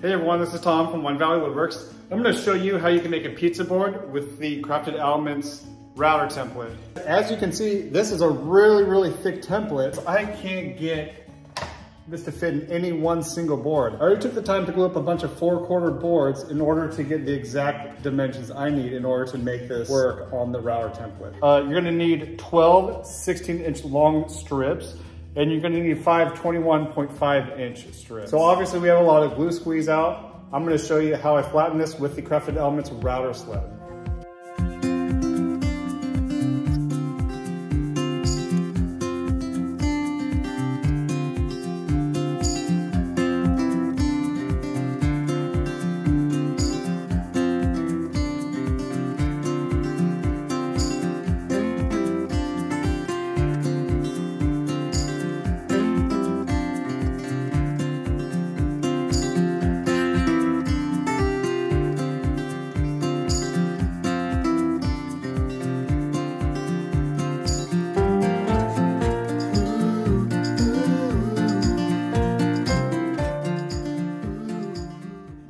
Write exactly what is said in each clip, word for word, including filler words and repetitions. Hey everyone, this is Tom from Wine Valley Woodworks. I'm going to show you how you can make a pizza board with the Crafted Elements router template. As you can see, this is a really, really thick template. I can't get this to fit in any one single board. I already took the time to glue up a bunch of four quarter boards in order to get the exact dimensions I need in order to make this work on the router template. Uh, you're going to need twelve sixteen inch long strips. And you're gonna need five twenty-one point five inch strips. So obviously we have a lot of glue squeeze out. I'm gonna show you how I flatten this with the Crafted Elements router sled.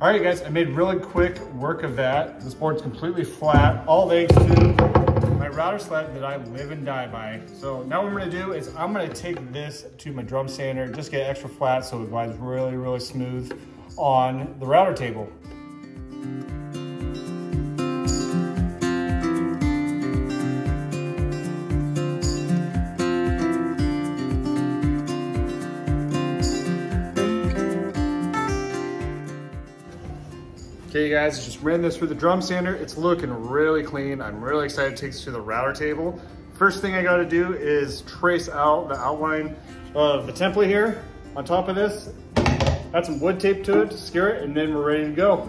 All right, guys, I made really quick work of that. This board's completely flat, all thanks to my router sled that I live and die by. So now what I'm gonna do is I'm gonna take this to my drum sander, just get extra flat so it glides really, really smooth on the router table. Okay, you guys, just ran this through the drum sander. It's looking really clean. I'm really excited to take this to the router table. First thing I gotta do is trace out the outline of the template here. On top of this, add some wood tape to it to secure it, and then we're ready to go.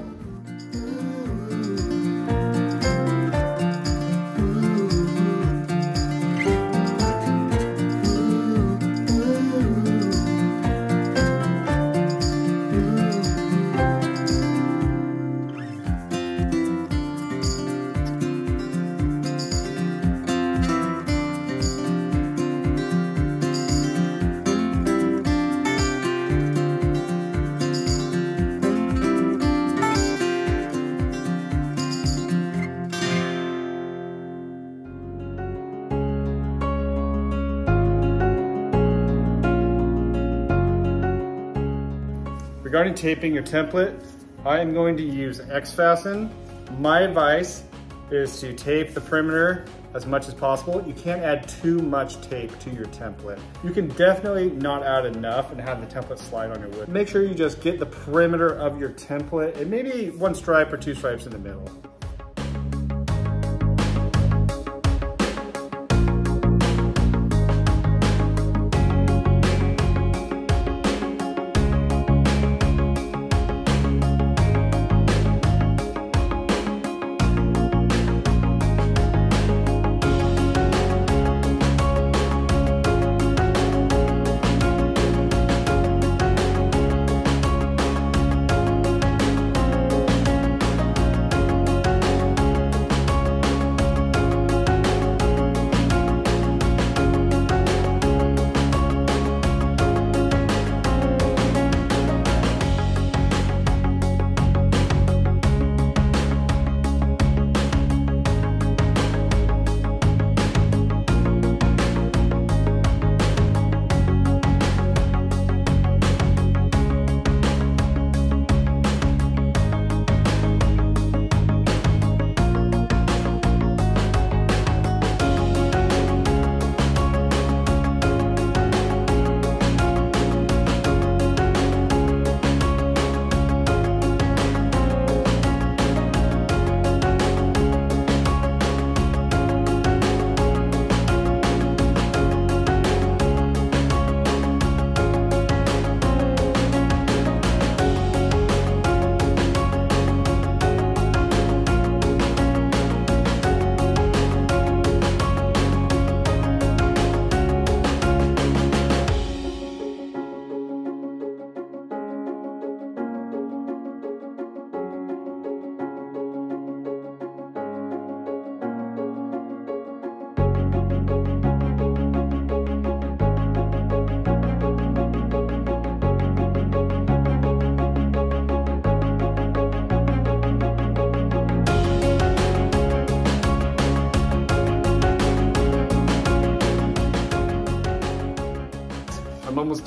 Regarding taping your template, I am going to use XFasten. My advice is to tape the perimeter as much as possible. You can't add too much tape to your template. You can definitely not add enough and have the template slide on your wood. Make sure you just get the perimeter of your template and maybe one stripe or two stripes in the middle.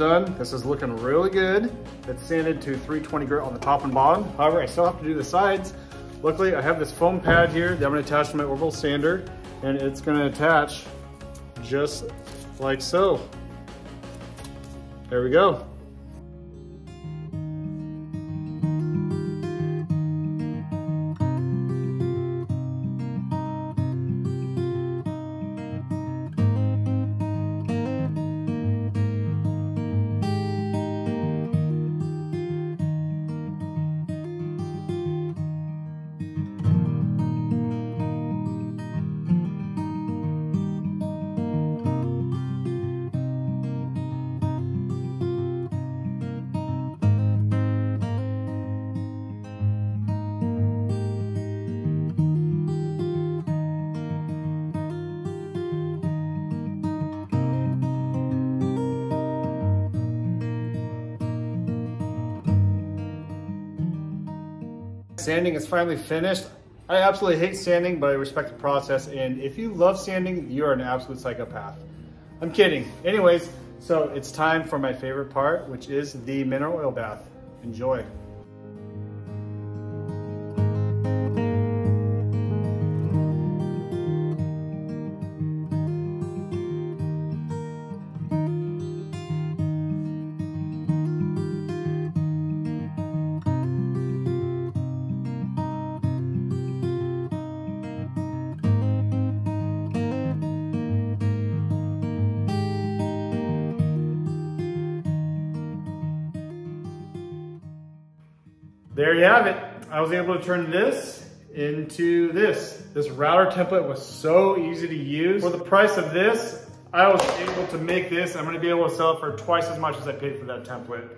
done. This is looking really good. It's sanded to three twenty grit on the top and bottom. However, I still have to do the sides. Luckily, I have this foam pad here that I'm gonna attach to my orbital sander, and it's gonna attach just like so. There we go. Sanding is finally finished. I absolutely hate sanding, but I respect the process, and if you love sanding, you're an absolute psychopath. I'm kidding. Anyways, so it's time for my favorite part, which is the mineral oil bath. Enjoy. There you have it. I was able to turn this into this. This router template was so easy to use. For the price of this, I was able to make this. I'm gonna be able to sell it for twice as much as I paid for that template.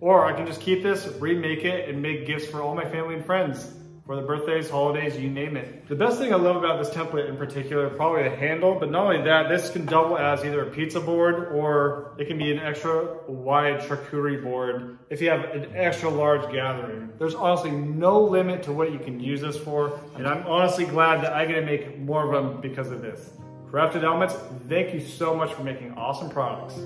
Or I can just keep this, remake it, and make gifts for all my family and friends. For the birthdays, holidays, you name it. The best thing I love about this template in particular, probably the handle, but not only that, this can double as either a pizza board or it can be an extra wide charcuterie board if you have an extra large gathering. There's honestly no limit to what you can use this for, and I'm honestly glad that I get to make more of them because of this. Crafted Elements, thank you so much for making awesome products.